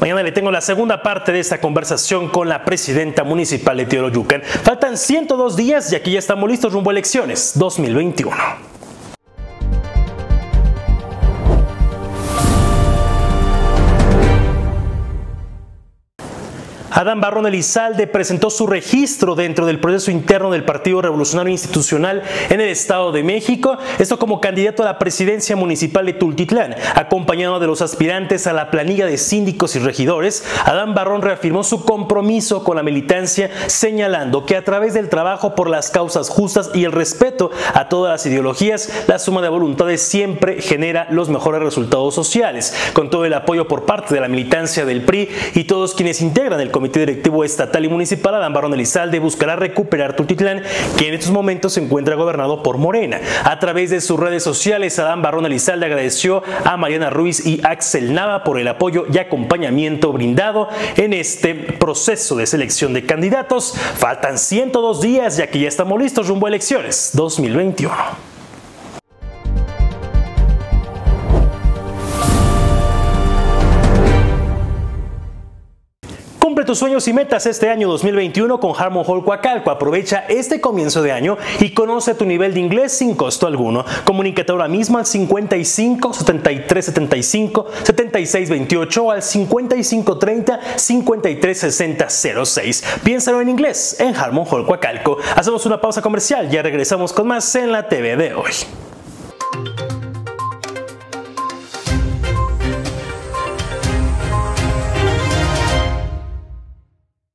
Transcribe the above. Mañana le tengo la segunda parte de esta conversación con la presidenta municipal de Teoloyucan. Faltan 102 días y aquí ya estamos listos rumbo a elecciones 2021. Adán Barrón Elizalde presentó su registro dentro del proceso interno del Partido Revolucionario Institucional en el Estado de México, esto como candidato a la presidencia municipal de Tultitlán. Acompañado de los aspirantes a la planilla de síndicos y regidores, Adán Barrón reafirmó su compromiso con la militancia, señalando que a través del trabajo por las causas justas y el respeto a todas las ideologías, la suma de voluntades siempre genera los mejores resultados sociales. Con todo el apoyo por parte de la militancia del PRI y todos quienes integran el Comité Directivo Estatal y Municipal, Adán Barrón Elizalde buscará recuperar Tultitlán, que en estos momentos se encuentra gobernado por Morena. A través de sus redes sociales, Adán Barrón Elizalde agradeció a Mariana Ruiz y Axel Nava por el apoyo y acompañamiento brindado en este proceso de selección de candidatos. Faltan 102 días y aquí ya estamos listos rumbo a elecciones 2021. Tus sueños y metas este año 2021 con Harmon Hall Coacalco. Aprovecha este comienzo de año y conoce tu nivel de inglés sin costo alguno. Comunícate ahora mismo al 55 73 75 76 28 o al 55 30 53 60 06. Piénsalo en inglés en Harmon Hall Coacalco. Hacemos una pausa comercial, ya regresamos con más en la TV de hoy.